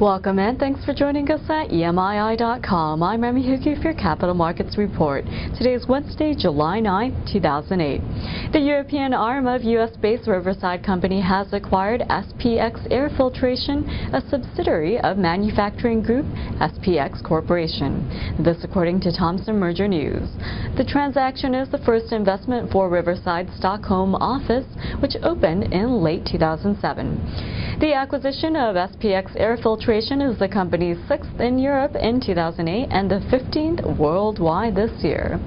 Welcome and thanks for joining us at EMII.com. I'm Remy Hickey for your Capital Markets Report. Today is Wednesday, July 9, 2008. The European arm of U.S.-based Riverside Company has acquired SPX Air Filtration, a subsidiary of manufacturing group SPX Corporation. This according to Thomson Merger News. The transaction is the first investment for Riverside's Stockholm office, which opened in late 2007. The acquisition of SPX Air Filtration is the company's sixth in Europe in 2008 and the 15th worldwide this year.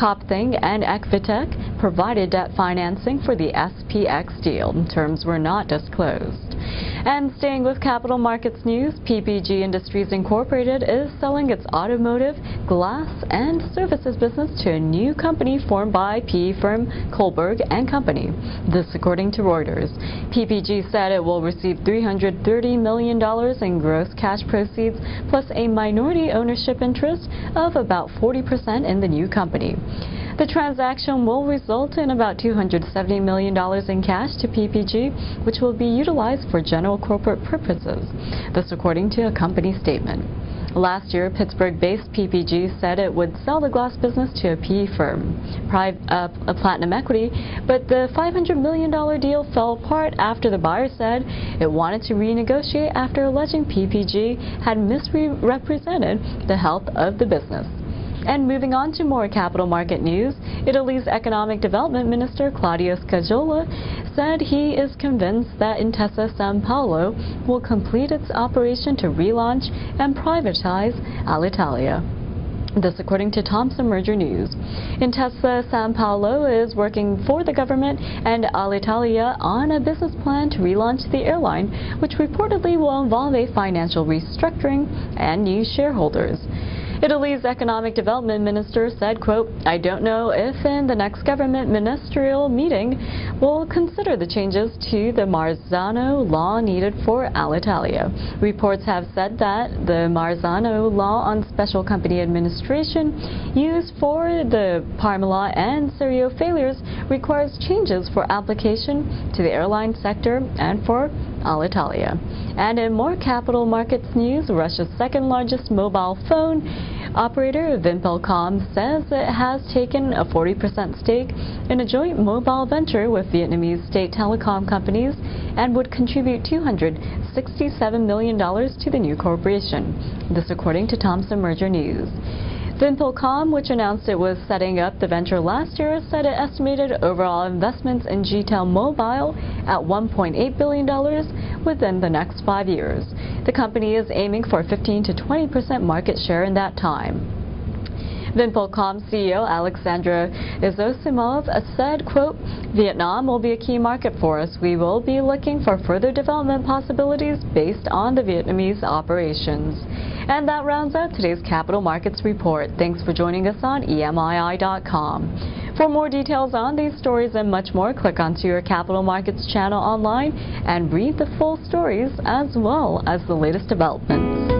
Copthing and Ecvitec provided debt financing for the SPX deal. Terms were not disclosed. And staying with capital markets news, PPG Industries Inc. is selling its automotive, glass, and services business to a new company formed by PE firm Kohlberg & Company. This according to Reuters. PPG said it will receive $330 million in gross cash proceeds plus a minority ownership interest of about 40% in the new company. The transaction will result in about $270 million in cash to PPG, which will be utilized for general corporate purposes. This according to a company statement. Last year, Pittsburgh-based PPG said it would sell the glass business to a PE firm, Platinum Equity, but the $500 million deal fell apart after the buyer said it wanted to renegotiate after alleging PPG had misrepresented the health of the business. And moving on to more capital market news, Italy's Economic Development Minister Claudio Scagiola said he is convinced that Intesa San Paolo will complete its operation to relaunch and privatize Alitalia. This according to Thomson Merger News. Intesa San Paolo is working for the government and Alitalia on a business plan to relaunch the airline, which reportedly will involve a financial restructuring and new shareholders. Italy's Economic Development Minister said, quote, "I don't know if in the next government ministerial meeting we'll consider the changes to the Marzano law needed for Alitalia. Reports have said that the Marzano law on special company administration used for the Parmalat and Serio failures requires changes for application to the airline sector and for Alitalia." And in more capital markets news, Russia's second largest mobile phone operator VimpelCom says it has taken a 40% stake in a joint mobile venture with Vietnamese state telecom companies and would contribute $267 million to the new corporation. This according to Thomson Merger News. VimpelCom, which announced it was setting up the venture last year, said it estimated overall investments in GTEL Mobile at $1.8 billion within the next 5 years. The company is aiming for 15 to 20% market share in that time. VimpelCom CEO Alexandra Izosimov said, quote, "Vietnam will be a key market for us. We will be looking for further development possibilities based on the Vietnamese operations." And that rounds out today's Capital Markets Report. Thanks for joining us on EMII.com. For more details on these stories and much more, click onto your Capital Markets channel online and read the full stories as well as the latest developments.